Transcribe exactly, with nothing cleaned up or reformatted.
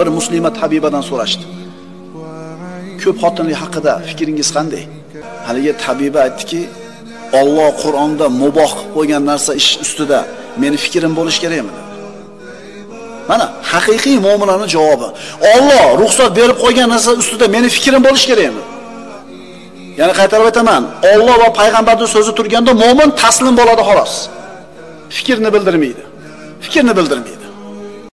Bir muslimat Habibadan so'rashdi. Ko'p xotinlik haqida fikringiz qanday? Haligi Habiba aytdiki, Alloh Qur'onda muboh qilib qo'ygan narsa ish ustida meni fikrim bo'lish kerakmi? Mana haqiqiy mu'minlarning javobi. Alloh ruxsat berib qo'ygan narsa ustida meni fikrim bo'lish kerakmi? Yana qaytarib aytaman, Alloh va payg'ambarning so'zi turganda mu'min taslim bo'ladi xolos. Fikrini bildirmaydi. Fikrini bildirmaydi.